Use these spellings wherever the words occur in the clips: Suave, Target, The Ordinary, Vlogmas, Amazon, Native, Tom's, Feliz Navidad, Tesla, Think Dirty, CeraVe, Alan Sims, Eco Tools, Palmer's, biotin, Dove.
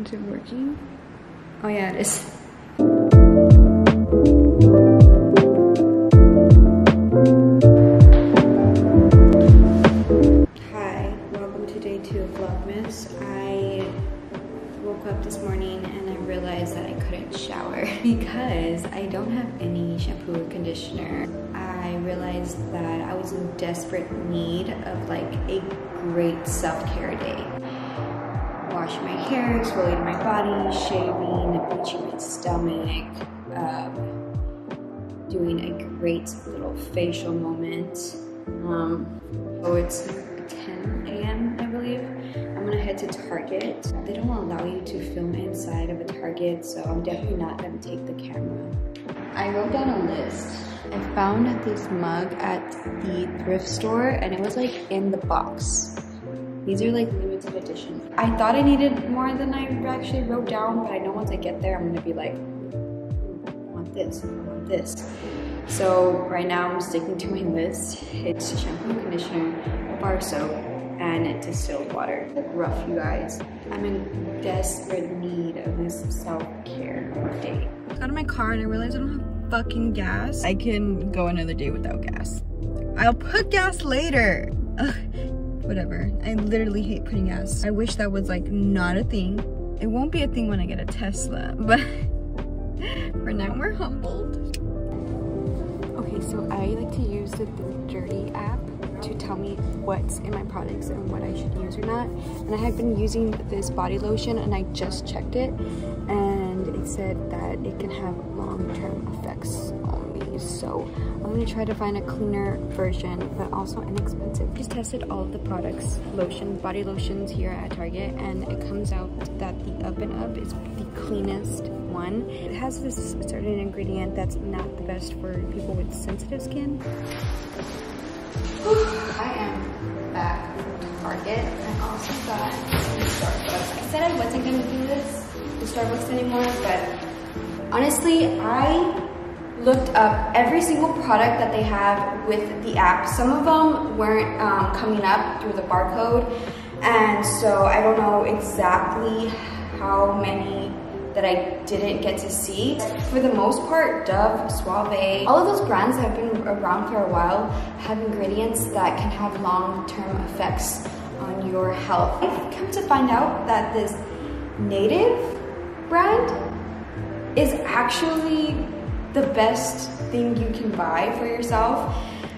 Is it working? Oh yeah, it is. Hi, welcome today to Vlogmas. I woke up this morning and I realized that I couldn't shower because I don't have any shampoo or conditioner. I realized that I was in desperate need of like a great self-care day. Washing my hair, exfoliating my body, shaving, bleaching my stomach, doing a great little facial moment. It's 10 a.m. I believe. I'm gonna head to Target. They don't allow you to film inside of a Target, so I'm definitely not gonna take the camera. I wrote down a list. I found this mug at the thrift store and it was like in the box. These are like limited edition. I thought I needed more than I actually wrote down, but I know once I get there, I'm gonna be like, I want this, I want this. So right now I'm sticking to my list. It's shampoo, conditioner, a bar soap, and distilled water. It's rough, you guys. I'm in desperate need of this self-care day. I got in my car and I realized I don't have fucking gas. I can go another day without gas. I'll put gas later. Ugh. Whatever. I literally hate putting gas. I wish that was like not a thing. It won't be a thing when I get a Tesla, but for now we're humbled. Okay, so I like to use the Think Dirty app to tell me what's in my products and what I should use or not. And I have been using this body lotion and I just checked it and it said that it can have long-term effects on me. So I'm gonna try to find a cleaner version, but also inexpensive. Just tested all of the products, lotion, body lotions here at Target, and it comes out that the Up and Up is the cleanest one. It has this certain ingredient that's not the best for people with sensitive skin. I am back from Target. I also got Starbucks. I said I wasn't gonna do this with Starbucks anymore, but honestly, I looked up every single product that they have with the app. Some of them weren't coming up through the barcode, and so I don't know exactly how many that I didn't get to see. For the most part, Dove, Suave, all of those brands that have been around for a while have ingredients that can have long-term effects on your health. I've come to find out that this Native brand is actually the best thing you can buy for yourself.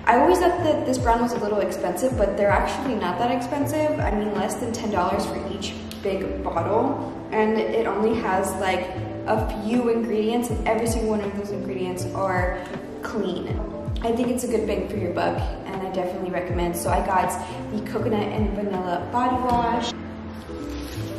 I always thought that this brand was a little expensive, but they're actually not that expensive. I mean, less than $10 for each big bottle, and it only has like a few ingredients, and every single one of those ingredients are clean. I think it's a good bang for your buck, and I definitely recommend. So I got the coconut and vanilla body wash,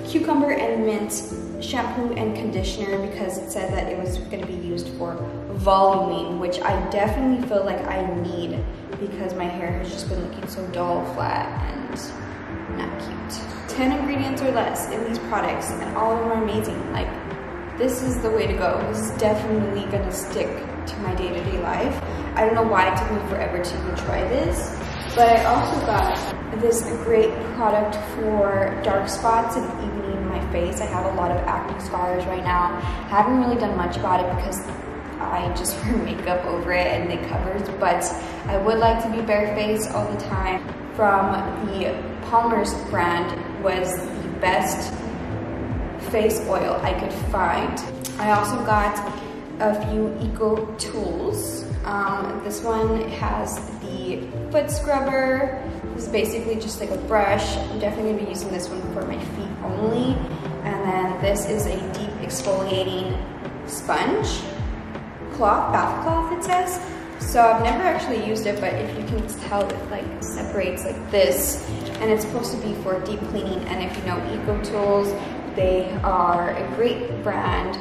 cucumber and mint shampoo and conditioner because it said that it was gonna be used for voluming, which I definitely feel like I need because my hair has just been looking so dull, flat, and not cute. 10 ingredients or less in these products, and all of them are amazing. Like, this is the way to go. This is definitely gonna stick to my day-to-day life. I don't know why it took me forever to even try this, but I also got this great product for dark spots and even face. I have a lot of acne scars right now. I haven't really done much about it because I just wear makeup over it and it covers, but I would like to be barefaced all the time. From the Palmer's brand was the best face oil I could find. I also got a few Eco Tools. This one has the foot scrubber. This is basically just like a brush. I'm definitely gonna be using this one for my feet only. And then this is a deep exfoliating sponge, cloth, bath cloth it says. So I've never actually used it, but if you can tell, it like separates like this. And it's supposed to be for deep cleaning. And if you know Eco Tools, they are a great brand.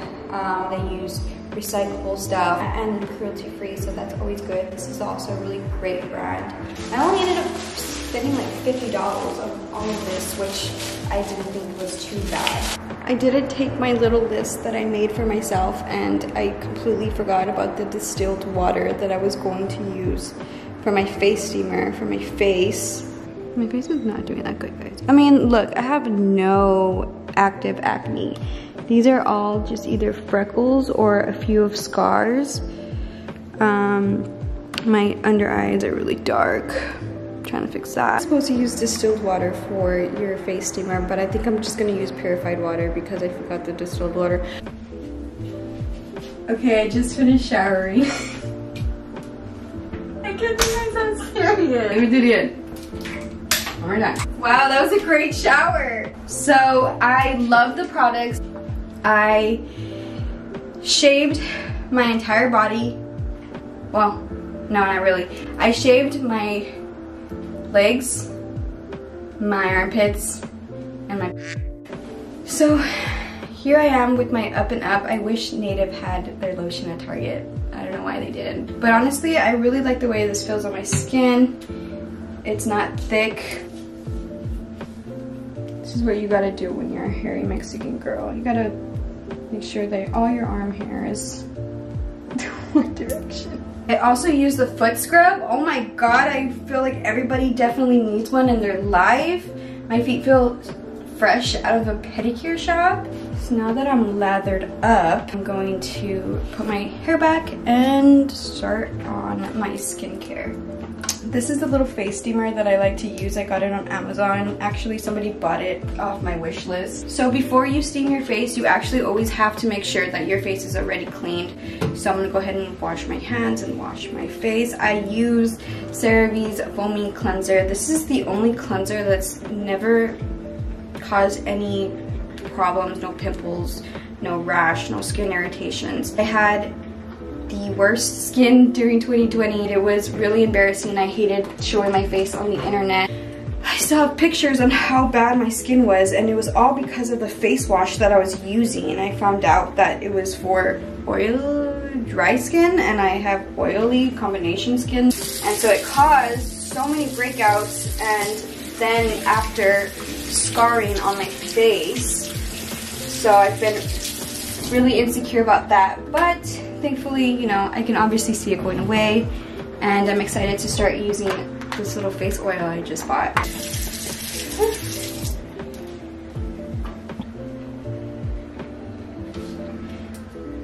They use recyclable stuff and cruelty free, so that's always good. This is also a really great brand. I only ended up spending like $50 on all of this, which I didn't think was too bad. I didn't take my little list that I made for myself, and I completely forgot about the distilled water that I was going to use for my face steamer, for my face. My face is not doing that good, guys. I mean, look, I have no active acne. These are all just either freckles or a few of scars. My under eyes are really dark. I'm trying to fix that. I'm supposed to use distilled water for your face steamer, but I think I'm just gonna use purified water because I forgot the distilled water. Okay, I just finished showering. I can't believe I'm so serious. Let me do it again. We're done. Wow, that was a great shower. So I love the products. I shaved my entire body. Well, no, not really. I shaved my legs, my armpits, and my... So here I am with my Up and Up. I wish Native had their lotion at Target. I don't know why they didn't. But honestly, I really like the way this feels on my skin. It's not thick. This is what you gotta do when you're a hairy Mexican girl. You gotta make sure that all your arm hair is the one direction. I also use the foot scrub. Oh my god, I feel like everybody definitely needs one in their life. My feet feel fresh out of a pedicure shop. So now that I'm lathered up, I'm going to put my hair back and start on my skincare. This is the little face steamer that I like to use. I got it on Amazon. Actually, somebody bought it off my wish list. So before you steam your face, you actually always have to make sure that your face is already cleaned. So I'm gonna go ahead and wash my hands and wash my face. I use CeraVe's foaming cleanser. This is the only cleanser that's never caused any problems, no pimples, no rash, no skin irritations. I had the worst skin during 2020. It was really embarrassing. I hated showing my face on the internet. I still have pictures on how bad my skin was, and it was all because of the face wash that I was using, and I found out that it was for dry skin, and I have oily combination skin, and so it caused so many breakouts and then after scarring on my face. So I've been really insecure about that, but thankfully, you know, I can obviously see it going away, and I'm excited to start using this little face oil I just bought.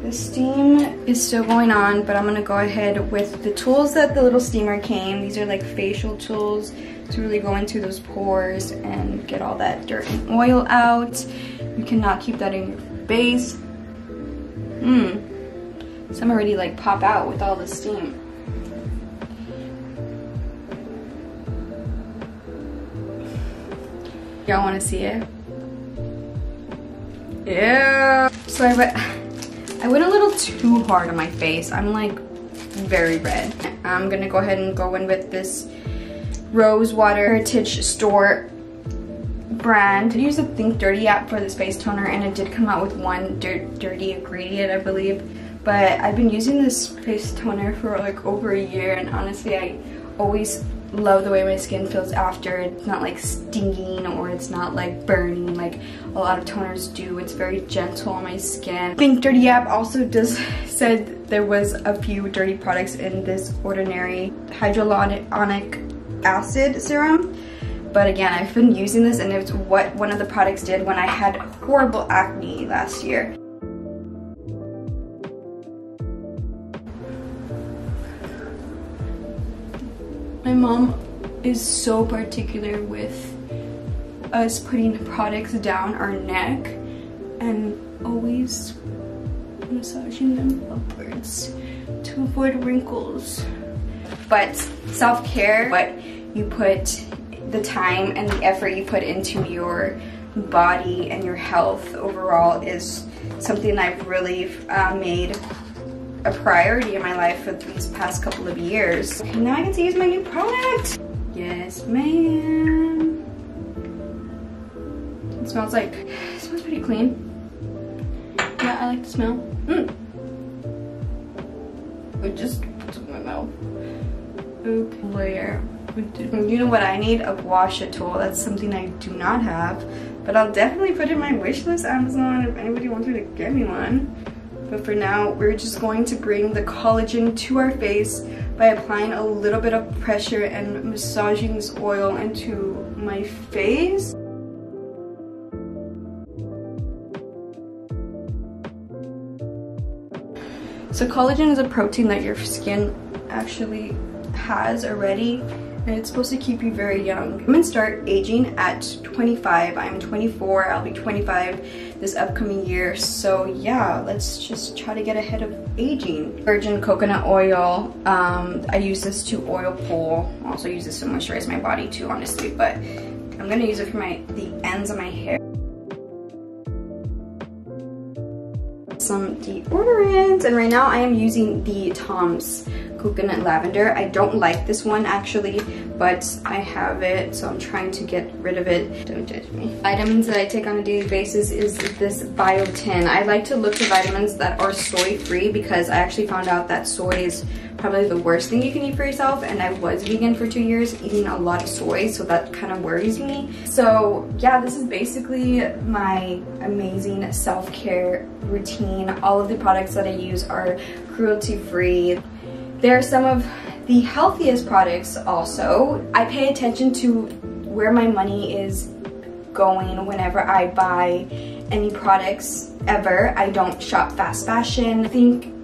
The steam is still going on, but I'm gonna go ahead with the tools that the little steamer came. These are like facial tools to really go into those pores and get all that dirt and oil out. You cannot keep that in your face. Some already like pop out with all the steam. Y'all wanna see it? Yeah. So I went a little too hard on my face. I'm like very red. I'm gonna go ahead and go in with this Rose Water Heritage Store brand. I use the Think Dirty app for this face toner, and it did come out with one dirty ingredient, I believe. But I've been using this face toner for like over a year, and honestly, I always love the way my skin feels after. It's not like stinging or it's not like burning like a lot of toners do. It's very gentle on my skin. Think Dirty app also said there was a few dirty products in this Ordinary hyaluronic acid serum. But again, I've been using this, and it's what one of the products did when I had horrible acne last year. My mom is so particular with us putting products down our neck and always massaging them upwards to avoid wrinkles. But self-care, what you put, the time and the effort you put into your body and your health overall is something I've really made a priority in my life for these past couple of years. Okay, now I get to use my new product. Yes, ma'am. It smells pretty clean. Yeah, I like the smell. It just took my mouth. Okay, layer. You know what I need? A washer tool. That's something I do not have, but I'll definitely put in my wish list, Amazon, if anybody wants me to get me one. But for now, we're just going to bring the collagen to our face by applying a little bit of pressure and massaging this oil into my face. So collagen is a protein that your skin actually has already, and it's supposed to keep you very young. Women start aging at 25. I'm 24, I'll be 25 this upcoming year. So yeah, let's just try to get ahead of aging. Virgin coconut oil. I use this to oil pull. I also use this to moisturize my body too, honestly, but I'm gonna use it for the ends of my hair. Some deodorants, and right now I am using the Tom's coconut lavender. I don't like this one actually, but I have it, so I'm trying to get rid of it. Don't judge me. Vitamins that I take on a daily basis is this biotin. I like to look for vitamins that are soy free, because I actually found out that soy is probably the worst thing you can eat for yourself, and I was vegan for 2 years eating a lot of soy, so that kind of worries me. So yeah, this is basically my amazing self-care routine. All of the products that I use are cruelty free. There are some of the healthiest products also. I pay attention to where my money is going whenever I buy any products ever. I don't shop fast fashion. I think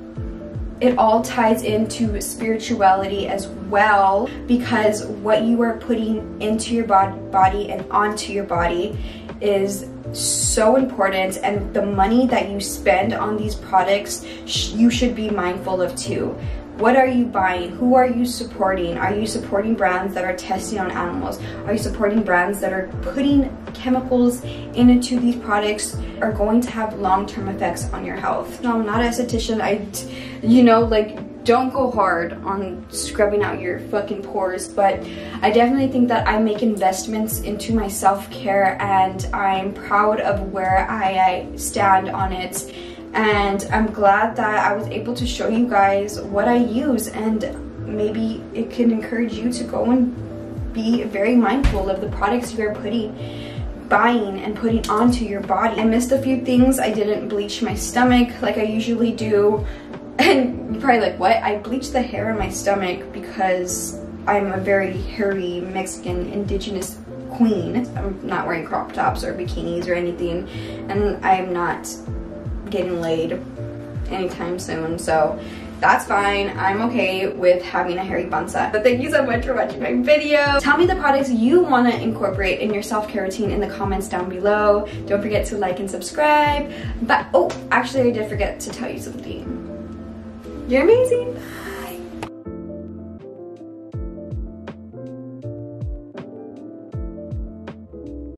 it all ties into spirituality as well, because what you are putting into your body and onto your body is so important, and the money that you spend on these products you should be mindful of too. What are you buying? Who are you supporting? Are you supporting brands that are testing on animals? Are you supporting brands that are putting chemicals into these products are going to have long-term effects on your health? No, I'm not an esthetician. Don't go hard on scrubbing out your fucking pores, but I definitely think that I make investments into my self-care, and I'm proud of where I stand on it. And I'm glad that I was able to show you guys what I use, and maybe it can encourage you to go and be very mindful of the products you are buying and putting onto your body. I missed a few things. I didn't bleach my stomach like I usually do. And you're probably like, what? I bleached the hair on my stomach because I'm a very hairy Mexican indigenous queen. I'm not wearing crop tops or bikinis or anything, and I'm not getting laid anytime soon, so that's fine. I'm okay with having a hairy bonsai. But thank you so much for watching my video. Tell me the products you want to incorporate in your self-care routine in the comments down below. Don't forget to like and subscribe. But oh, actually I did forget to tell you something. You're amazing.